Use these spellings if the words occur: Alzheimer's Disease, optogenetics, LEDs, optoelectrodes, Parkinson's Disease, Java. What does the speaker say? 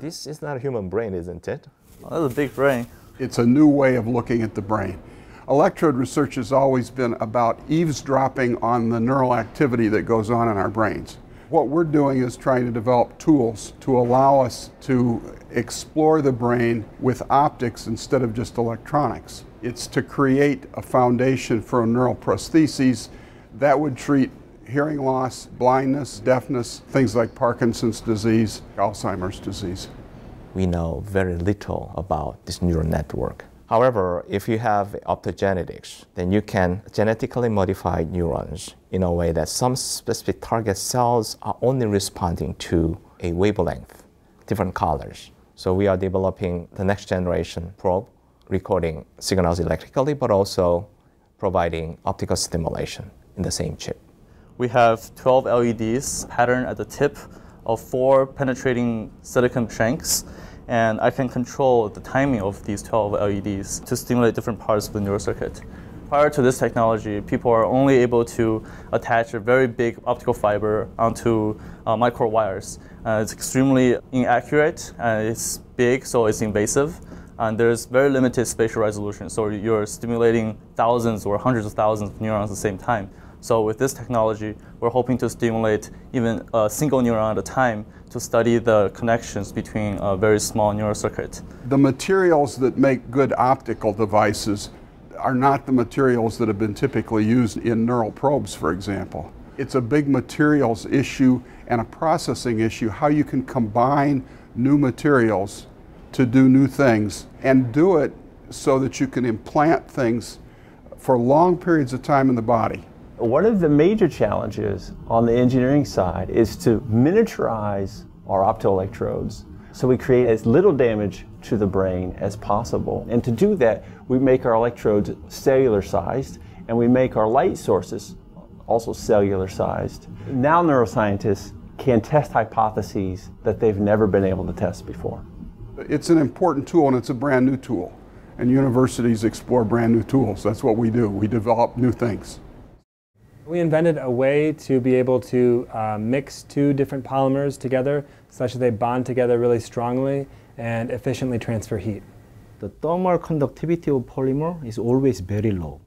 This is not a human brain, isn't it? Oh, that's a big brain. It's a new way of looking at the brain. Electrode research has always been about eavesdropping on the neural activity that goes on in our brains. What we're doing is trying to develop tools to allow us to explore the brain with optics instead of just electronics. It's to create a foundation for a neural prostheses that would treat hearing loss, blindness, deafness, things like Parkinson's disease, Alzheimer's disease. We know very little about this neural network. However, if you have optogenetics, then you can genetically modify neurons in a way that some specific target cells are only responding to a wavelength, different colors. So we are developing the next generation probe, recording signals electrically, but also providing optical stimulation in the same chip. We have 12 LEDs patterned at the tip of 4 penetrating silicon shanks. And I can control the timing of these 12 LEDs to stimulate different parts of the neural circuit. Prior to this technology, people are only able to attach a very big optical fiber onto microwires. It's extremely inaccurate, it's big, so it's invasive, and there's very limited spatial resolution, so you're stimulating thousands or hundreds of thousands of neurons at the same time. So with this technology, we're hoping to stimulate even a single neuron at a time to study the connections between a very small neural circuit. The materials that make good optical devices are not the materials that have been typically used in neural probes, for example. It's a big materials issue and a processing issue, how you can combine new materials to do new things and do it so that you can implant things for long periods of time in the body. One of the major challenges on the engineering side is to miniaturize our optoelectrodes so we create as little damage to the brain as possible. And to do that, we make our electrodes cellular sized and we make our light sources also cellular sized. Now neuroscientists can test hypotheses that they've never been able to test before. It's an important tool and it's a brand new tool. And universities explore brand new tools. That's what we do. We develop new things. We invented a way to be able to mix two different polymers together such that they bond together really strongly and efficiently transfer heat. The thermal conductivity of polymer is always very low.